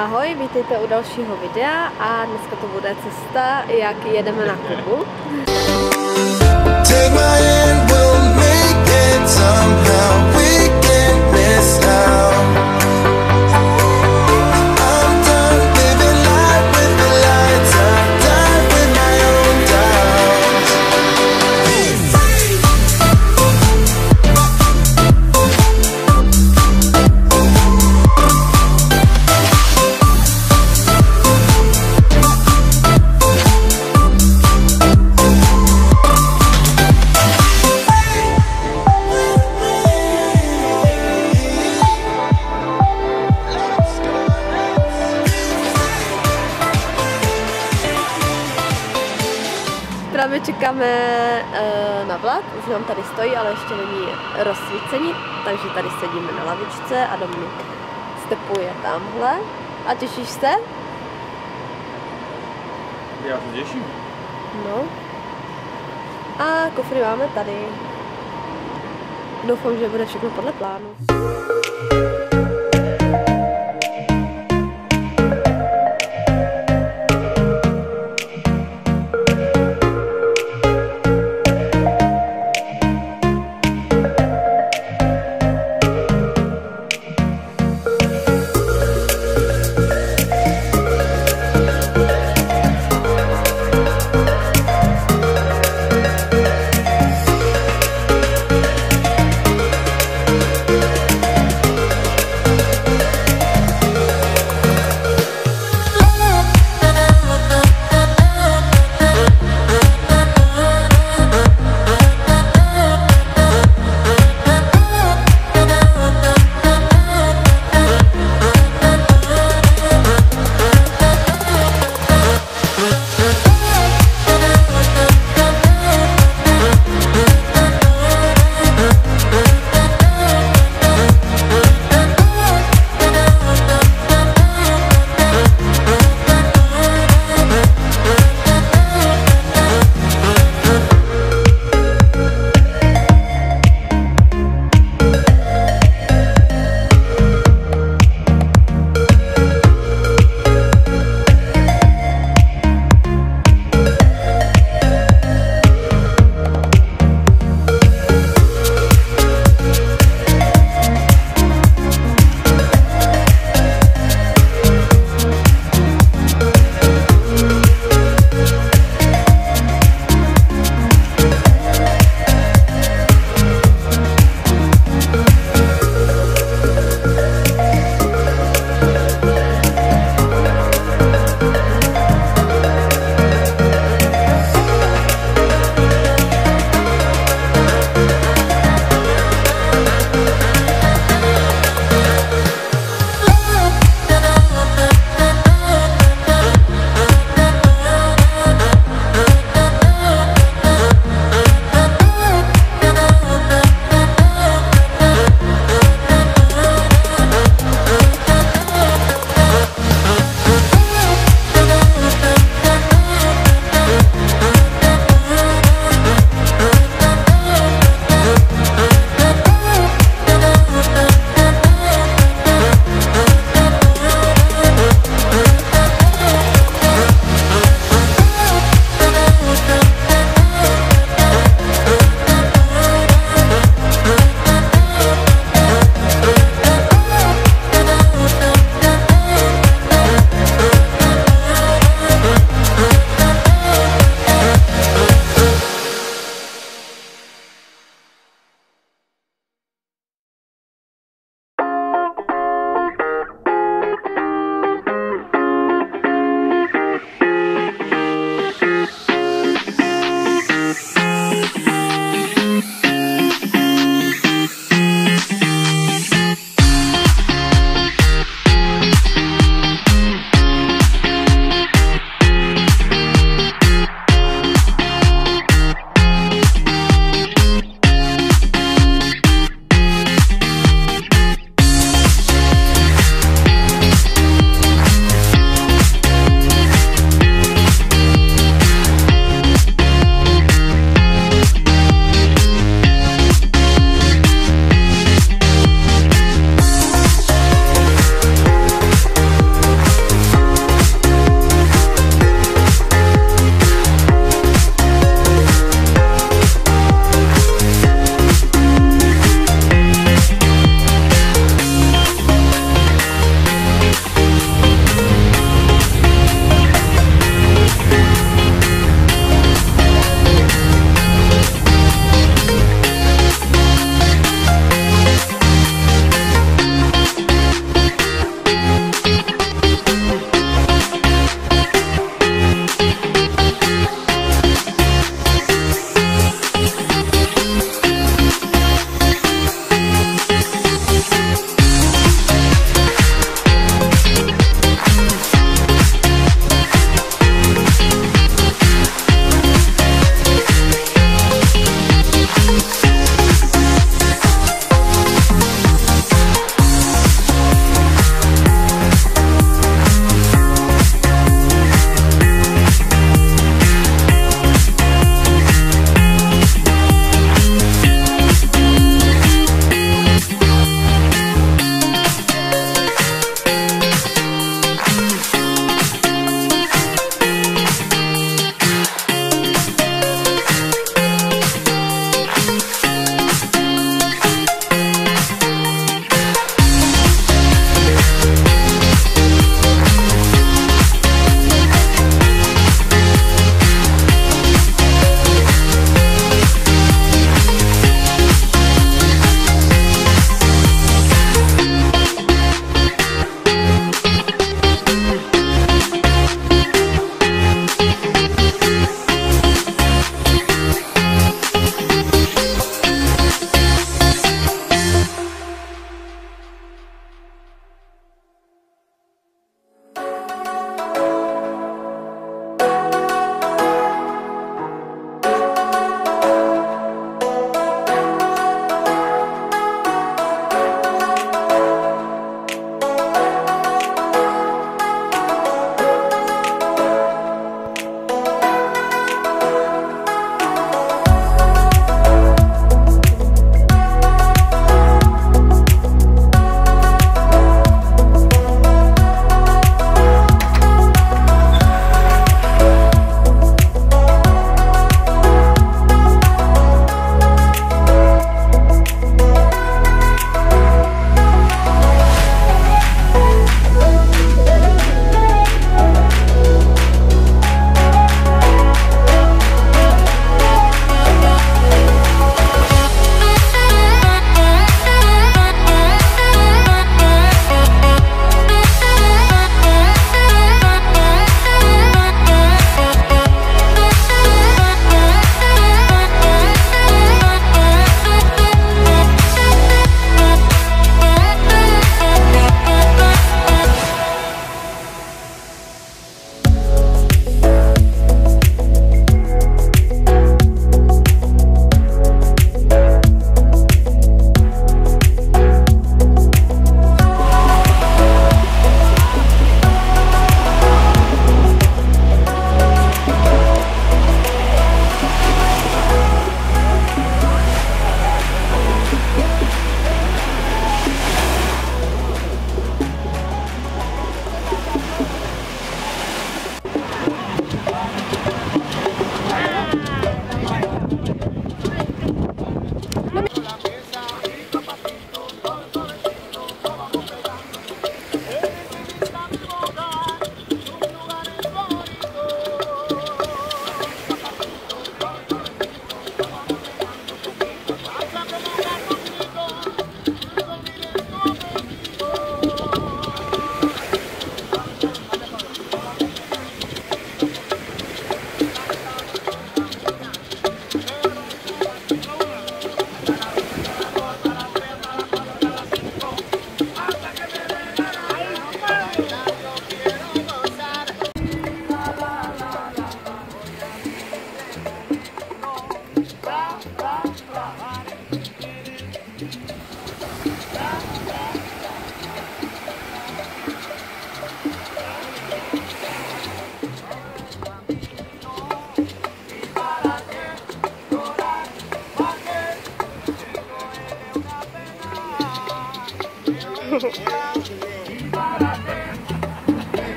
Ahoj, vítejte u dalšího videa a dneska to bude cesta, jak jedeme na Kubu. Právě čekáme na vlak, už nám tady stojí, ale ještě není rozsvícení, takže tady sedíme na lavičce a Dominik stepuje tamhle. A těšíš se? Já se těším. No. A kufry máme tady. Doufám, že bude všechno podle plánu.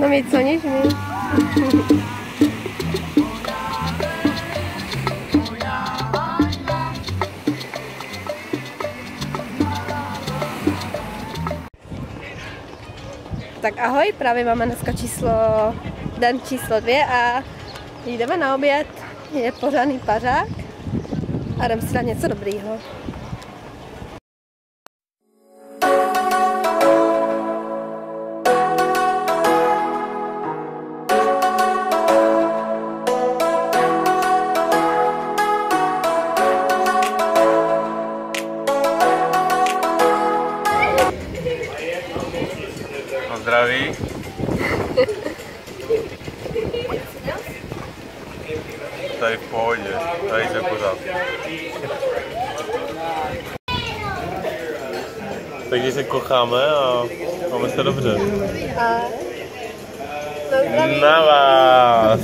No mi co nie śmieje. Tak ahoj, právě máme dneska den číslo 2 a jdeme na oběd. Je pořádný pařák a jdeme si dát něco dobrýho. Zdraví. Tady v pohodě, tady se pořád. Takže se kocháme a máme se dobře. A na vás!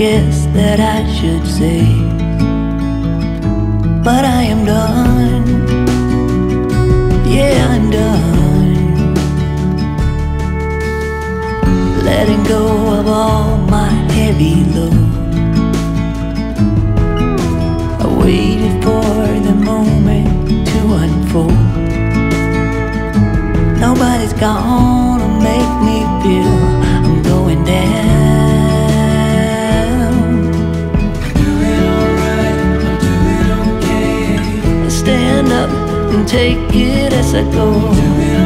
Guess that I should say, but I am done. Yeah, I'm done letting go of all my heavy load. I waited for the moment to unfold. Nobody's gonna make and take it as I go.